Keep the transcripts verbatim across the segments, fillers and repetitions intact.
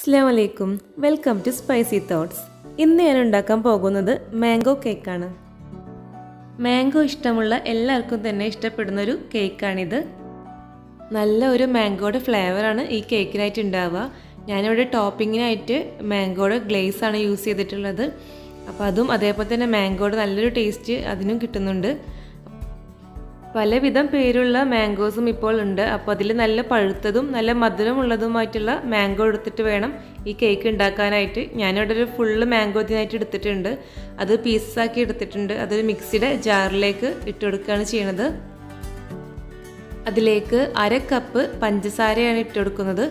അസ്സലാമലൈക്കും welcome to spicy thoughts. ഇന്ന് ഞാൻ ഉണ്ടാക്കാൻ പോകുന്നത് മാംഗോ കേക്കാണ്. മാംഗോ ഇഷ്ടമുള്ള എല്ലാവർക്കും തന്നെ ഇഷ്ടപ്പെടുന്ന ഒരു കേക്കാണിത്. നല്ല ഒരു മാംഗോയുടെ ഫ്ലേവറാണ് ഈ കേക്കിനായിട്ട് ഉണ്ടാവുക. ഞാനിവിടെ ടോപ്പിങ്ങിനായിട്ട് മാംഗോയുടെ ഗ്ലേസ് ആണ് യൂസ് ചെയ്തിട്ടുള്ളത്. അപ്പോൾ അതും അതേപോലെ തന്നെ മാംഗോയുടെ നല്ലൊരു ടേസ്റ്റ് അതിനും കിട്ടുന്നുണ്ട്. പലവിധം പേരുള്ള മാംഗോസും ഇപ്പോൾ ഉണ്ട്. അപ്പോൾ അതിൽ നല്ല പഴുത്തതും നല്ല മധുരമുള്ളതുമായിട്ടുള്ള മാംഗോ എടുത്തിട്ട് വേണം ഈ കേക്ക് ഉണ്ടാക്കാനായിട്ട്. ഞാനിവിടെ ഒരു ഫുള്ള് മാംഗോ ഇതിനായിട്ട് എടുത്തിട്ടുണ്ട്. അത് പീസാക്കി എടുത്തിട്ടുണ്ട്. അതൊരു മിക്സിയുടെ ജാറിലേക്ക് ഇട്ട് കൊടുക്കുകയാണ് ചെയ്യണത്. അതിലേക്ക് അര കപ്പ് പഞ്ചസാരയാണ് ഇട്ട് കൊടുക്കുന്നത്.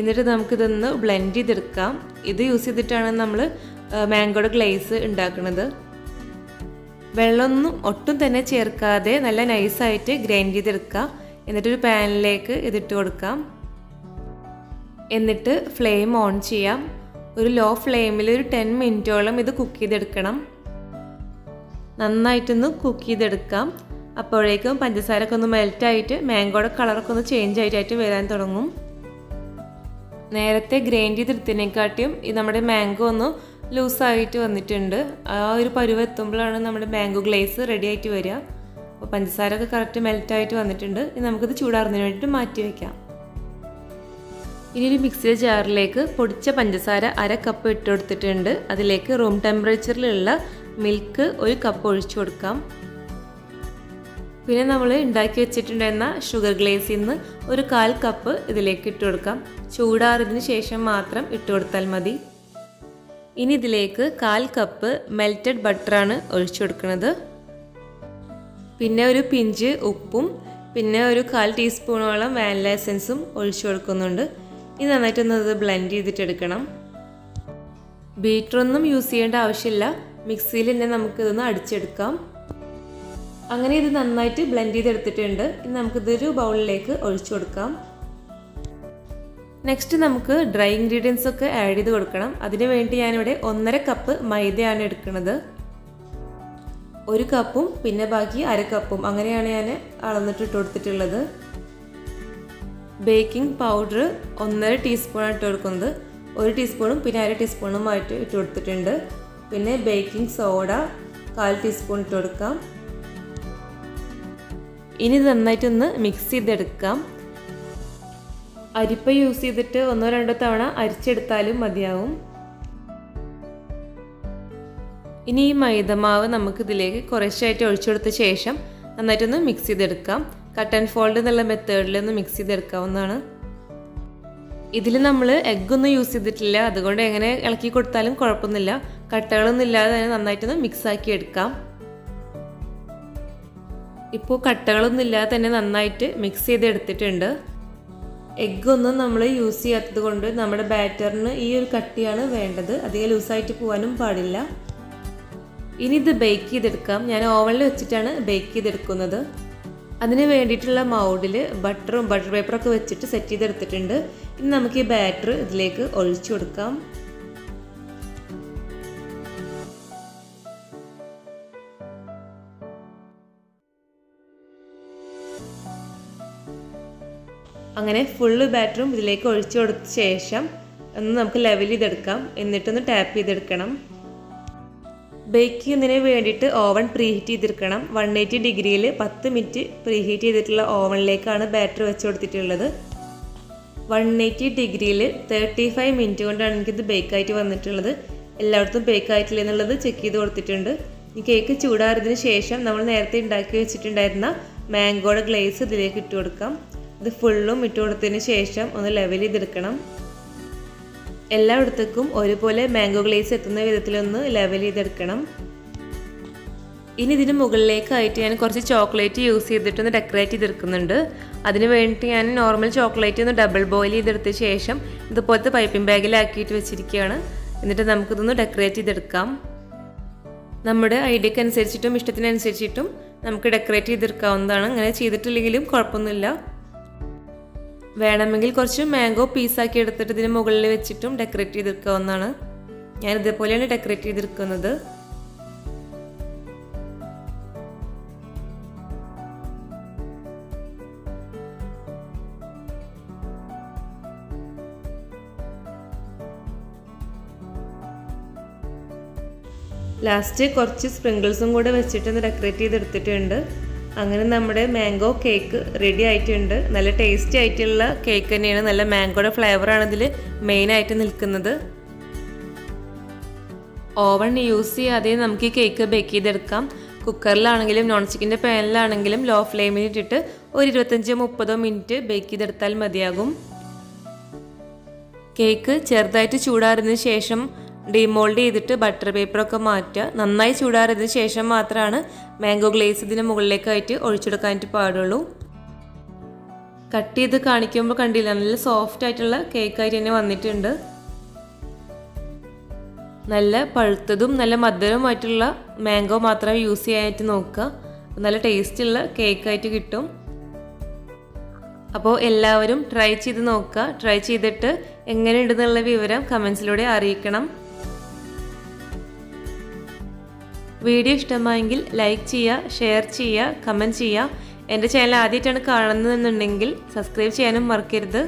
എന്നിട്ട് നമുക്കിതൊന്ന് ബ്ലെൻഡ് ചെയ്തെടുക്കാം. ഇത് യൂസ് ചെയ്തിട്ടാണ് നമ്മൾ മാംഗോയുടെ ഗ്ലേസ് ഉണ്ടാക്കുന്നത്. വെള്ളമൊന്നും ഒട്ടും തന്നെ ചേർക്കാതെ നല്ല നൈസായിട്ട് ഗ്രൈൻഡ് ചെയ്തെടുക്കുക. എന്നിട്ടൊരു പാനിലേക്ക് ഇതിട്ട് കൊടുക്കാം. എന്നിട്ട് ഫ്ലെയിം ഓൺ ചെയ്യാം. ഒരു ലോ ഫ്ലെയിമിൽ ഒരു ടെൻ മിനിറ്റോളം ഇത് കുക്ക് ചെയ്തെടുക്കണം. നന്നായിട്ടൊന്ന് കുക്ക് ചെയ്തെടുക്കാം. അപ്പോഴേക്കും പഞ്ചസാരൊക്കെ ഒന്ന് മെൽറ്റായിട്ട് മാംഗോയുടെ കളറൊക്കെ ഒന്ന് ചേഞ്ച് ആയിട്ടായിട്ട് വരാൻ തുടങ്ങും. നേരത്തെ ഗ്രൈൻഡ് ചെയ്തെടുത്തതിനെക്കാട്ടിയും ഈ നമ്മുടെ മാംഗോ ഒന്ന് ലൂസായിട്ട് വന്നിട്ടുണ്ട്. ആ ഒരു പരുവം എത്തുമ്പോഴാണ് നമ്മുടെ മാംഗോ ഗ്ലേസ് റെഡി ആയിട്ട് വരിക. അപ്പോൾ പഞ്ചസാരൊക്കെ കറക്റ്റ് മെൽറ്റായിട്ട് വന്നിട്ടുണ്ട്. ഇനി നമുക്കിത് ചൂടാറുന്നതിന് വേണ്ടിയിട്ട് മാറ്റി വയ്ക്കാം. ഇനി ഒരു മിക്സിയുടെ ജാറിലേക്ക് പൊടിച്ച പഞ്ചസാര അര കപ്പ് ഇട്ട് കൊടുത്തിട്ടുണ്ട്. അതിലേക്ക് റൂം ടെമ്പറേച്ചറിലുള്ള മിൽക്ക് ഒരു കപ്പ് ഒഴിച്ചു കൊടുക്കാം. പിന്നെ നമ്മൾ ഉണ്ടാക്കി വെച്ചിട്ടുണ്ടായിരുന്ന ഷുഗർ ഗ്ലേസിൽ നിന്ന് ഒരു കാൽ കപ്പ് ഇതിലേക്ക് ഇട്ട് കൊടുക്കാം. ചൂടാറിയതിന് ശേഷം മാത്രം ഇട്ട് കൊടുത്താൽ മതി. ഇനി ഇതിലേക്ക് കാൽ കപ്പ് മെൽറ്റഡ് ബട്ടറാണ് ഒഴിച്ചു കൊടുക്കുന്നത്. പിന്നെ ഒരു പിഞ്ച് ഉപ്പും പിന്നെ ഒരു കാൽ ടീസ്പൂണോളം വാനില എസൻസും ഒഴിച്ചു കൊടുക്കുന്നുണ്ട്. ഇനി നന്നായിട്ടൊന്ന് ഇത് ബ്ലെൻഡ് ചെയ്തിട്ടെടുക്കണം. ബീറ്ററൊന്നും യൂസ് ചെയ്യേണ്ട ആവശ്യമില്ല. മിക്സിയിൽ തന്നെ നമുക്കിതൊന്ന് അടിച്ചെടുക്കാം. അങ്ങനെ ഇത് നന്നായിട്ട് ബ്ലെൻഡ് ചെയ്തെടുത്തിട്ടുണ്ട്. ഇനി നമുക്കിതൊരു ബൗളിലേക്ക് ഒഴിച്ചു കൊടുക്കാം. നെക്സ്റ്റ് നമുക്ക് ഡ്രൈ ഇൻഗ്രീഡിയൻസ് ഒക്കെ ആഡ് ചെയ്ത് കൊടുക്കണം. അതിന് വേണ്ടി ഞാനിവിടെ ഒന്നര കപ്പ് മൈദയാണ് എടുക്കുന്നത്. ഒരു കപ്പും പിന്നെ ബാക്കി അര കപ്പും അങ്ങനെയാണ് ഞാൻ അളന്നിട്ടിട്ട് കൊടുത്തിട്ടുള്ളത്. ബേക്കിംഗ് പൗഡർ ഒന്നര ടീസ്പൂണാണ് ഇട്ട് കൊടുക്കുന്നത്. ഒരു ടീസ്പൂണും പിന്നെ അര ടീസ്പൂണുമായിട്ട് ഇട്ട് കൊടുത്തിട്ടുണ്ട്. പിന്നെ ബേക്കിംഗ് സോഡ കാൽ ടീസ്പൂൺ ഇട്ട് കൊടുക്കാം. ഇനി നന്നായിട്ടൊന്ന് മിക്സ് ചെയ്തെടുക്കാം. അരിപ്പ യൂസ് ചെയ്തിട്ട് ഒന്നോ രണ്ടോ തവണ അരിച്ചെടുത്താലും മതിയാവും. ഇനി ഈ മൈദമാവ് നമുക്കിതിലേക്ക് കുറേശ്ശായിട്ട് ഒഴിച്ചെടുത്ത ശേഷം നന്നായിട്ടൊന്ന് മിക്സ് ചെയ്തെടുക്കാം. കട്ട് ആൻഡ് ഫോൾഡ് എന്നുള്ള മെത്തേഡിൽ ഒന്ന് മിക്സ് ചെയ്തെടുക്കാവുന്നതാണ്. ഇതിൽ നമ്മൾ എഗ്ഗൊന്നും യൂസ് ചെയ്തിട്ടില്ല. അതുകൊണ്ട് എങ്ങനെ ഇളക്കി കൊടുത്താലും കുഴപ്പമൊന്നുമില്ല. കട്ടകളൊന്നും ഇല്ലാതെ തന്നെ നന്നായിട്ടൊന്ന് മിക്സാക്കി എടുക്കാം. ഇപ്പോൾ കട്ടകളൊന്നും ഇല്ലാതെ തന്നെ നന്നായിട്ട് മിക്സ് ചെയ്തെടുത്തിട്ടുണ്ട്. എഗ്ഗൊന്നും നമ്മൾ യൂസ് ചെയ്യാത്തത് കൊണ്ട് നമ്മുടെ ബാറ്ററിന് ഈ ഒരു കട്ടിയാണ് വേണ്ടത്. അധികം ലൂസായിട്ട് പോകാനും പാടില്ല. ഇനി ഇത് ബേക്ക് ചെയ്തെടുക്കാം. ഞാൻ ഓവനിൽ വെച്ചിട്ടാണ് ബേക്ക് ചെയ്തെടുക്കുന്നത്. അതിന് വേണ്ടിയിട്ടുള്ള മൗഡിൽ ബട്ടറും ബട്ടർ പേപ്പറൊക്കെ വെച്ചിട്ട് സെറ്റ് ചെയ്തെടുത്തിട്ടുണ്ട്. ഇനി നമുക്ക് ഈ ബാറ്റർ ഇതിലേക്ക് ഒഴിച്ചു കൊടുക്കാം. അങ്ങനെ ഫുള്ള് ബാറ്ററും ഇതിലേക്ക് ഒഴിച്ചു കൊടുത്ത ശേഷം ഒന്ന് നമുക്ക് ലെവൽ ചെയ്തെടുക്കാം. എന്നിട്ടൊന്ന് ടാപ്പ് ചെയ്തെടുക്കണം. ബേക്ക് ചെയ്യുന്നതിന് വേണ്ടിയിട്ട് ഓവൺ പ്രീഹീറ്റ് ചെയ്തെടുക്കണം. വൺ എയ്റ്റി ഡിഗ്രിയിൽ പത്ത് മിനിറ്റ് പ്രീഹീറ്റ് ചെയ്തിട്ടുള്ള ഓവണിലേക്കാണ് ബാറ്റർ വെച്ച് കൊടുത്തിട്ടുള്ളത്. വൺ എയ്റ്റി ഡിഗ്രിയിൽ തേർട്ടി ഫൈവ് മിനിറ്റ് കൊണ്ടാണ് എനിക്കിത് ബേക്കായിട്ട് വന്നിട്ടുള്ളത്. എല്ലായിടത്തും ബേക്കായിട്ടില്ല എന്നുള്ളത് ചെക്ക് ചെയ്ത് കൊടുത്തിട്ടുണ്ട്. ഈ കേക്ക് ചൂടാറിയതിന് ശേഷം നമ്മൾ നേരത്തെ ഉണ്ടാക്കി വെച്ചിട്ടുണ്ടായിരുന്ന മാംഗോയുടെ ഗ്ലേസ് ഇതിലേക്ക് ഇട്ട് കൊടുക്കാം. ഇത് ഫുള്ളും ഇട്ട് കൊടുത്തതിന് ശേഷം ഒന്ന് ലെവൽ ചെയ്തെടുക്കണം. എല്ലായിടത്തേക്കും ഒരുപോലെ മാംഗോ ഗ്ലേസ് എത്തുന്ന വിധത്തിലൊന്ന് ലെവൽ ചെയ്തെടുക്കണം. ഇനി ഇതിന് മുകളിലേക്കായിട്ട് ഞാൻ കുറച്ച് ചോക്ലേറ്റ് യൂസ് ചെയ്തിട്ടൊന്ന് ഡെക്കറേറ്റ് ചെയ്തെടുക്കുന്നുണ്ട്. അതിന് വേണ്ടി ഞാൻ നോർമൽ ചോക്ലേറ്റ് ഒന്ന് ഡബിൾ ബോയിൽ ചെയ്തെടുത്ത ശേഷം ഇതുപോലത്തെ പൈപ്പിംഗ് ബാഗിലാക്കിയിട്ട് വെച്ചിരിക്കുകയാണ്. എന്നിട്ട് നമുക്കിതൊന്ന് ഡെക്കറേറ്റ് ചെയ്തെടുക്കാം. നമ്മുടെ ഐഡിയക്ക് അനുസരിച്ചിട്ടും ഇഷ്ടത്തിനനുസരിച്ചിട്ടും നമുക്ക് ഡെക്കറേറ്റ് ചെയ്തെടുക്കാവുന്നതാണ്. അങ്ങനെ ചെയ്തിട്ടില്ലെങ്കിലും കുഴപ്പമൊന്നുമില്ല. വേണമെങ്കിൽ കുറച്ച് മാംഗോ പീസാക്കി എടുത്തിട്ട് ഇതിന് മുകളിൽ വെച്ചിട്ടും ഡെക്കറേറ്റ് ചെയ്തെടുക്കാവുന്നതാണ്. ഞാൻ ഇതേപോലെയാണ് ഡെക്കറേറ്റ് ചെയ്തെടുക്കുന്നത്. ലാസ്റ്റ് കുറച്ച് സ്പ്രിങ്കിൾസും കൂടെ വെച്ചിട്ട് ഒന്ന് ഡെക്കറേറ്റ് ചെയ്തെടുത്തിട്ടുണ്ട്. അങ്ങനെ നമ്മുടെ മാംഗോ കേക്ക് റെഡി ആയിട്ടുണ്ട്. നല്ല ടേസ്റ്റി ആയിട്ടുള്ള കേക്ക് തന്നെയാണ്. നല്ല മാംഗോയുടെ ഫ്ലേവറാണ് ഇതിൽ മെയിനായിട്ട് നിൽക്കുന്നത്. ഓവൺ യൂസ് ചെയ്യാതെ നമുക്ക് ഈ കേക്ക് ബേക്ക് ചെയ്തെടുക്കാം. കുക്കറിലാണെങ്കിലും നോൺ സ്റ്റിക്കിൻ്റെ പാനിലാണെങ്കിലും ലോ ഫ്ലെയിമിൽ ഇട്ടിട്ട് ഒരു ഇരുപത്തഞ്ചോ മുപ്പതോ മിനിറ്റ് ബേക്ക് ചെയ്തെടുത്താൽ മതിയാകും. കേക്ക് ചെറുതായിട്ട് ചൂടാറിയതിന് ശേഷം ഡീമോൾഡ് ചെയ്തിട്ട് ബട്ടർ പേപ്പറൊക്കെ മാറ്റുക. നന്നായി ചൂടാറിയതിന് ശേഷം മാത്രമാണ് മാംഗോ ഗ്ലേസ് ഇതിന് മുകളിലേക്കായിട്ട് ഒഴിച്ചെടുക്കാനായിട്ട് പാടുള്ളൂ. കട്ട് ചെയ്ത് കാണിക്കുമ്പോൾ കണ്ടില്ല, നല്ല സോഫ്റ്റ് ആയിട്ടുള്ള കേക്കായിട്ട് തന്നെ വന്നിട്ടുണ്ട്. നല്ല പഴുത്തതും നല്ല മധുരവുമായിട്ടുള്ള മാംഗോ മാത്രമേ യൂസ് ചെയ്യാനായിട്ട് നോക്കുക. നല്ല ടേസ്റ്റുള്ള കേക്കായിട്ട് കിട്ടും. അപ്പോൾ എല്ലാവരും ട്രൈ ചെയ്ത് നോക്കുക. ട്രൈ ചെയ്തിട്ട് എങ്ങനെയുണ്ടെന്നുള്ള വിവരം കമൻസിലൂടെ അറിയിക്കണം. വീഡിയോ ഇഷ്ടമായെങ്കിൽ ലൈക്ക് ചെയ്യുക, ഷെയർ ചെയ്യുക, കമൻറ്റ് ചെയ്യുക. എൻ്റെ ചാനൽ ആദ്യമായിട്ടാണ് കാണുന്നതെന്നുണ്ടെങ്കിൽ സബ്സ്ക്രൈബ് ചെയ്യാനും മറക്കരുത്.